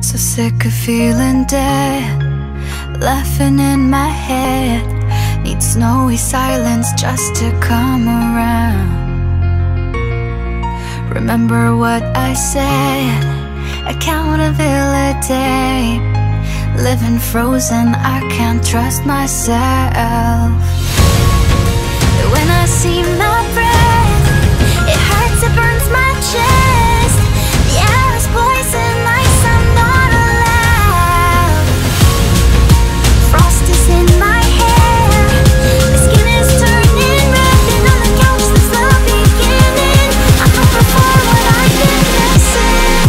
So sick of feeling dead, laughing in my head. Need snowy silence just to come around. Remember what I said, accountability. Living frozen, I can't trust myself. When I see my breath, it hurts, it burns my chest. The air is poison, ice, I'm not allowed. Frost is in my hair, my skin is turning red. And on the couch, that's the beginning. I'm hoping for what I can missing.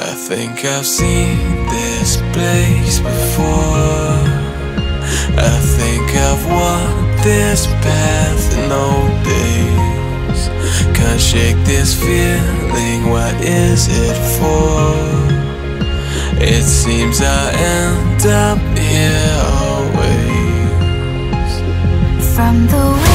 I think I've seen this place before. I think I've walked this path in old days. Can't shake this feeling, what is it for? It seems I end up here always. From the